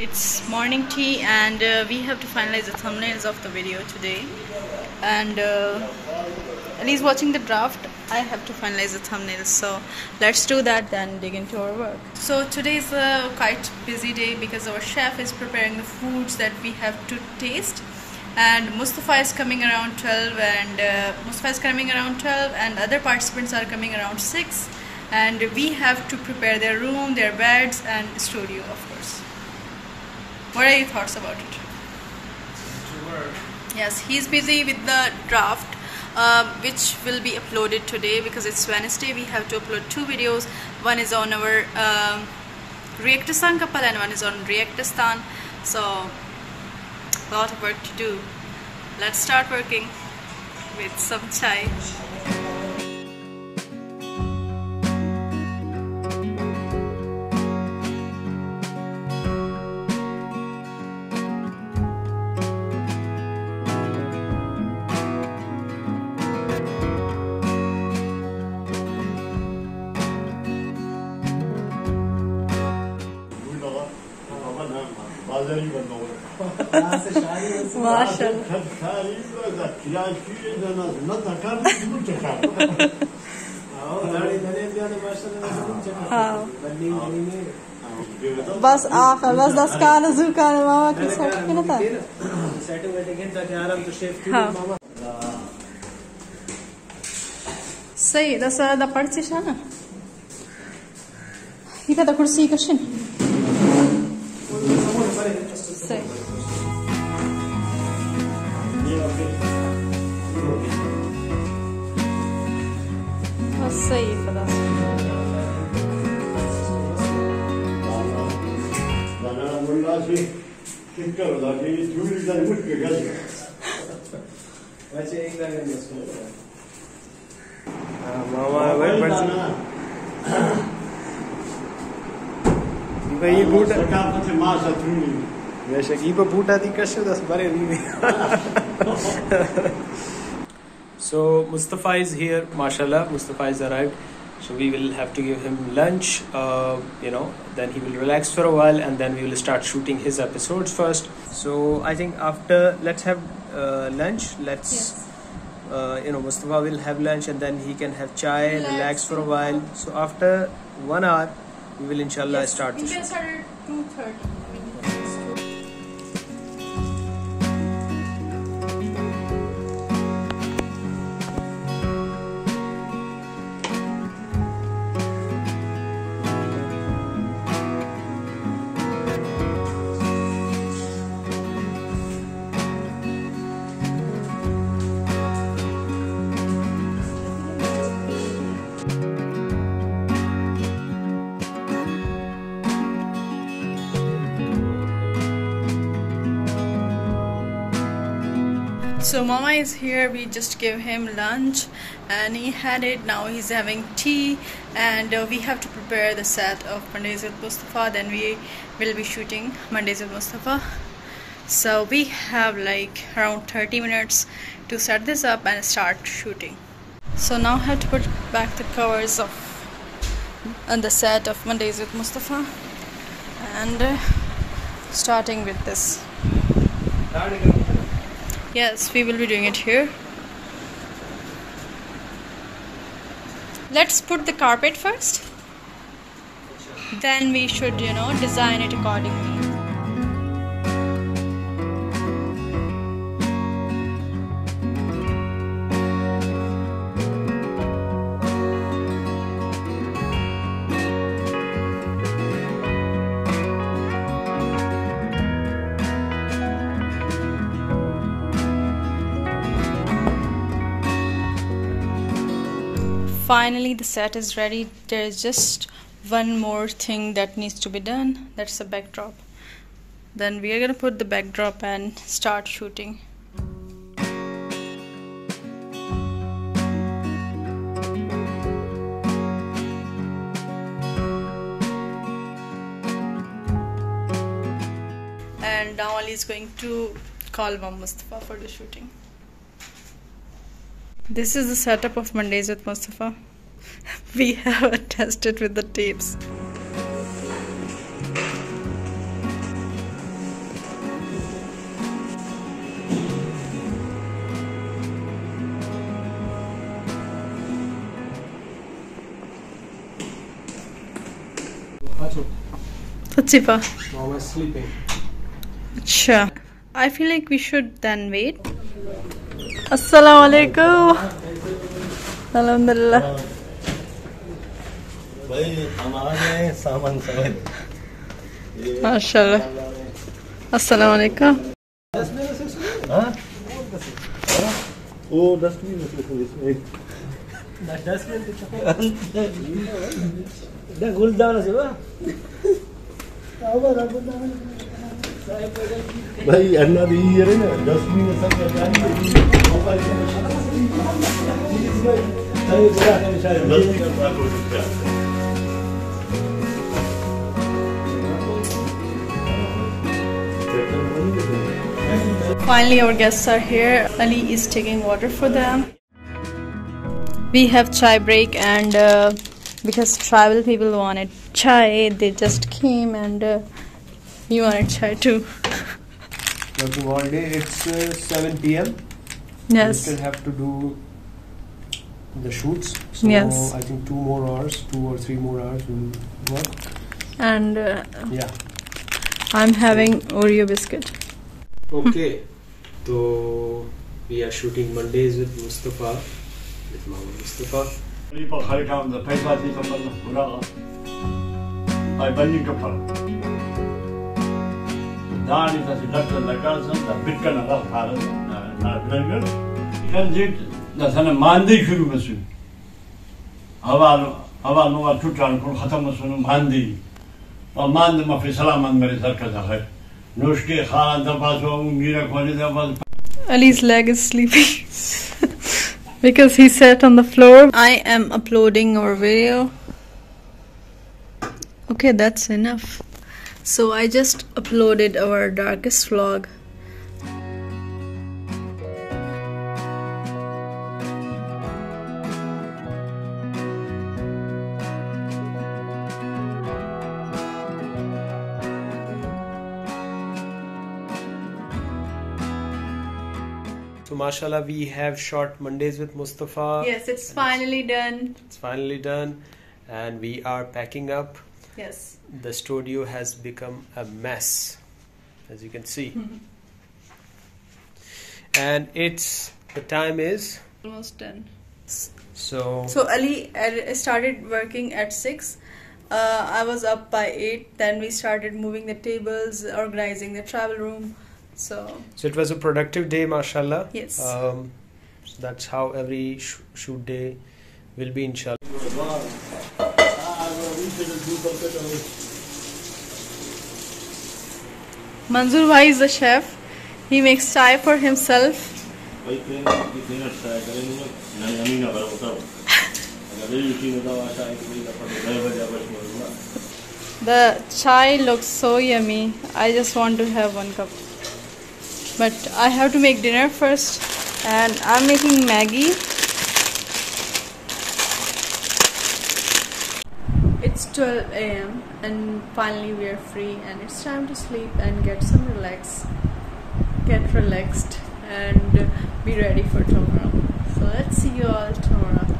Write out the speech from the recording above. It's morning tea and we have to finalize the thumbnails of the video today, and Ali's watching the draft. I have to finalize the thumbnails, so let's do that, then dig into our work. So today is a quite busy day because our chef is preparing the foods that we have to taste, and Mustafa is coming around 12 and other participants are coming around 6, and we have to prepare their room, their beds and studio, of course. What are your thoughts about it? Yes, he's busy with the draft, which will be uploaded today because it's Wednesday. We have to upload 2 videos. One is on our Reactistan Ka Pal and one is on Reactistan. So, a lot of work to do. Let's start working with some chai. بس آخر بس دستکار زوکار ماما کی suit کی نتا setting waiting تاکہ آرام تو chef کی ماما صحیح دس دا پڑتی شانا یہ دا کرسی کشن صحیح صحیح خدا So Mustafa is here, mashallah. Mustafa has arrived, so we will have to give him lunch, then he will relax for a while, and then we will start shooting his episodes first. So I think after, let's have lunch, let's, yes. Mustafa will have lunch and then he can have chai, relax for a while. So after 1 hour, we will inshallah start. We can start at 2:30. So Mama is here, we just gave him lunch and he had it, now he's having tea, and we have to prepare the set of Mondays with Mustafa, then we will be shooting Mondays with Mustafa. So we have like around 30 minutes to set this up and start shooting. So now I have to put back the covers on the set of Mondays with Mustafa and starting with this. Yes, we will be doing it here. Let's put the carpet first. Then we should, design it accordingly. Finally, the set is ready. There is just one more thing that needs to be done. That's the backdrop. Then we are going to put the backdrop and start shooting. And now Ali is going to call Mom Mustafa for the shooting. This is the setup of Mondays with Mustafa. We have attached it with the tapes. Mustafa? Mom is sleeping. Achha. I feel like we should then wait. Assalamualaikum. Alhamdulillah. MashaAllah. Assalamualaikum. Oh, dustbin is that dustbin the gold down as well. Another year dustbin is something. Finally, our guests are here. Ali is taking water for them. We have chai break, and because tribal people wanted chai, they just came, and you wanted chai too. Working all day. It's 7 PM. Yes. We still have to do the shoots. So yes. I think 2 or 3 more hours will work. And yeah. I'm having Oreo biscuit. Okay, so we are shooting Mondays with Mustafa, with Manzur Mustafa. Ali's leg is sleepy because he sat on the floor. I am uploading our video. Okay, that's enough. So I just uploaded our darkest vlog. So mashallah, we have shot Mondays with Mustafa. Yes, it's finally done. It's finally done, and we are packing up. Yes. The studio has become a mess, as you can see. And the time is almost done. So Ali started working at 6. I was up by 8. Then we started moving the tables, organizing the travel room. So it was a productive day, mashallah. Yes. So that's how every shoot day will be, inshallah. Manzur bhai is the chef. He makes chai for himself. The chai looks so yummy. I just want to have 1 cup. But I have to make dinner first, and I'm making Maggie. It's 12 AM and finally we are free, and it's time to sleep and get relaxed and be ready for tomorrow. So let's see you all tomorrow.